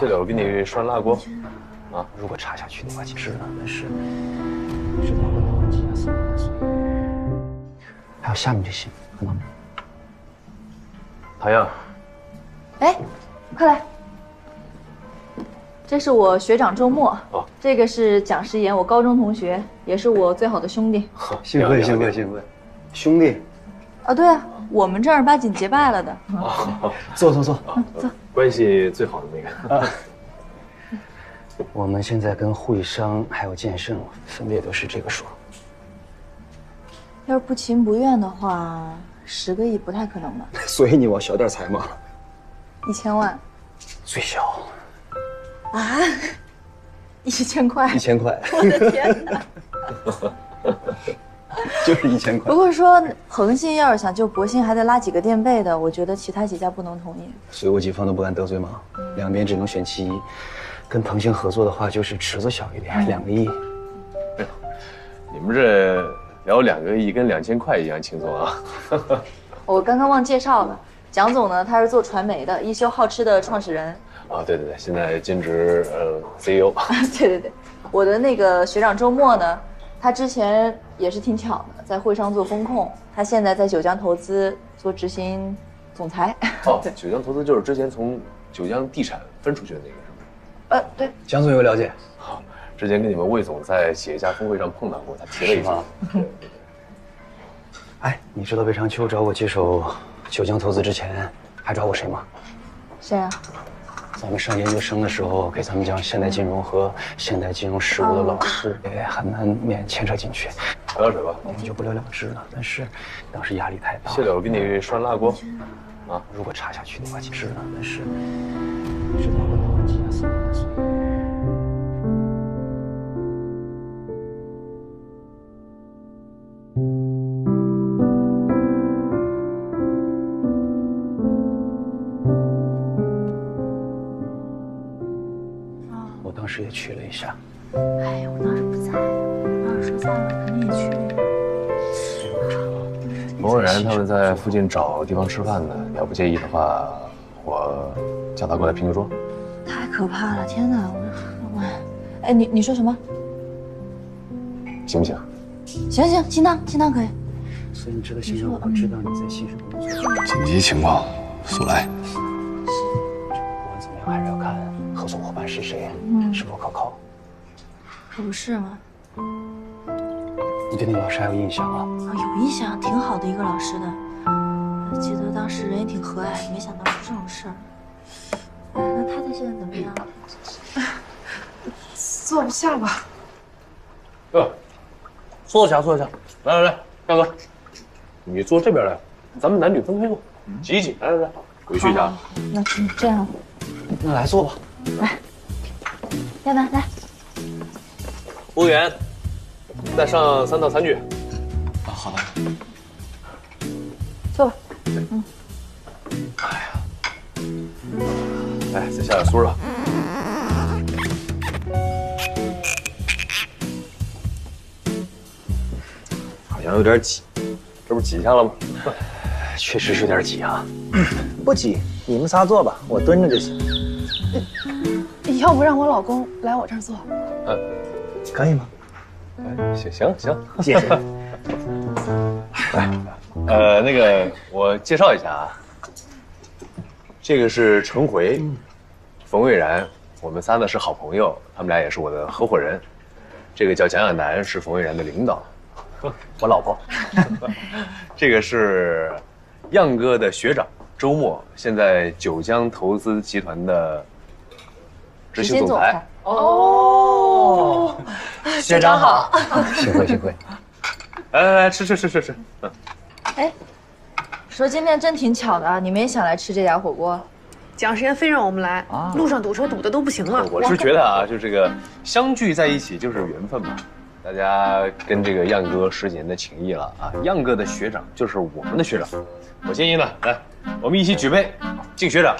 谢了，我给你涮辣锅。啊，如果查下去的话，其实那是知道了。还有下面这些，看到没？唐漾。哎，快来！这是我学长周末，哦，这个是蒋时言，我高中同学，也是我最好的兄弟。幸会，幸会，幸会，兄弟。啊，对啊。 我们正儿八经结拜了的，坐坐坐，坐。关系最好的那个。我们现在跟惠商还有建盛分别都是这个数。要是不情不愿的话，10个亿不太可能吧？所以你往小点猜嘛。1000万。最小。啊？1000块。1000块。我的天哪！就是1000块。不过说恒信要是想救博鑫，还得拉几个垫背的，我觉得其他几家不能同意。所以我几方都不敢得罪嘛，两边只能选其一。跟鹏鑫合作的话，就是池子小一点，2个亿。哎呦，你们这聊2个亿跟2000块一样轻松啊！我刚刚忘介绍了，蒋总呢，他是做传媒的，一休好吃的创始人。啊，对对对，现在兼职CEO。对对对，我的那个学长周末呢？ 他之前也是挺巧的，在惠商做风控，他现在在九江投资做执行总裁。哦，对，九江投资就是之前从九江地产分出去的那个，是吗？对。蒋总有了解。好，之前跟你们魏总在企业家峰会上碰到过，他提了一下。对对对。哎，你知道魏长秋找我接手九江投资之前，还找我谁吗？谁啊？咱们上研究生的时候，给咱们讲现代金融和现代金融实务的老师，也很难免牵扯进去。喝点水吧，我们就不了了之了。但是当时压力太大。谢了，我给你涮辣锅。啊，如果查下去的话，其实呢，但是知道了。也去了一下，哎呀，我当时不在，我要是在了，肯定也去了。某某然他们在附近找地方吃饭呢，你要不介意的话，我叫他过来拼个桌。太可怕了，天哪！我，哎，你说什么？行不行？行行，清汤可以。所以你知道现在我知道你在新市工作。紧急情况，速来。不管怎么样，还是要看。 合作伙伴是谁？是否可靠？可不是吗？你对那个老师还有印象啊？啊，有印象，挺好的一个老师的。我记得当时人也挺和蔼，没想到是这种事儿。那太太现在怎么样？坐着下吧。坐下。来，大哥，你坐这边来，咱们男女分开坐，挤一挤。来，回去一下。那这样。 那来坐吧，来，亚楠来。服务员，再上3道餐具。啊，好的。坐吧。嗯。哎呀，来，再下点酥肉。好像有点挤，这不挤下了吗？确实是有点挤啊。不挤，你们仨坐吧，我蹲着就行。 要不让我老公来我这儿坐，可以吗？行，谢谢。来，那个我介绍一下啊，这个是陈回，冯蔚然，我们仨呢是好朋友，他们俩也是我的合伙人。这个叫蒋亚楠，是冯蔚然的领导，我老婆。这个是样哥的学长周末，现在九江投资集团的。 执行总裁哦，学长好，幸会。来，吃。嗯，哎，说今天真挺巧的啊，你们也想来吃这家火锅？蒋时言非让我们来，路上堵车堵的都不行了。我是觉得啊，就这个相聚在一起就是缘分嘛。大家跟这个样哥10年的情谊了啊，样哥的学长就是我们的学长。我建议呢，来，我们一起举杯。 敬学长，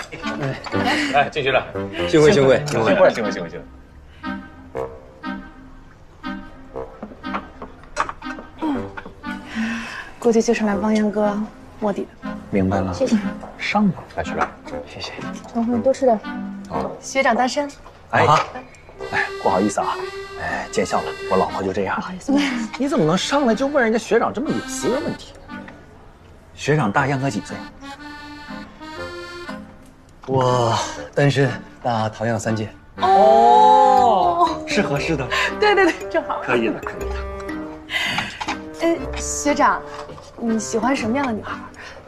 来，敬学长，幸会。估计就是来帮杨哥卧底的。明白了，谢谢。上吧，来学长，谢谢。等会多吃点。好。学长单身。哎，哎，不好意思啊，哎，见笑了，我老婆就这样。不好意思，你怎么能上来就问人家学长这么隐私的问题？学长大燕哥几岁？我单身，大唐样3届。哦，是合适的。对对对，正好。可以的，可以的。哎，学长，你喜欢什么样的女孩？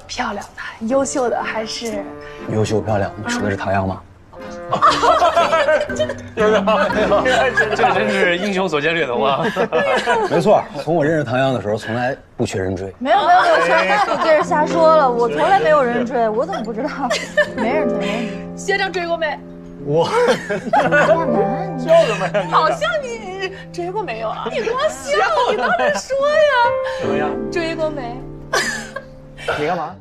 漂亮的、优秀的还是优秀漂亮？你说的是唐阳吗？真的，这真是英雄所见略同啊！没错，从我认识唐阳的时候，从来不缺人追。没有，你这是瞎说了，我从来没有人追，我怎么不知道？没人追。学长追过没？我笑什么呀？好像你追过没有啊？你光笑，你倒是说呀。怎么样？追过没？你干嘛？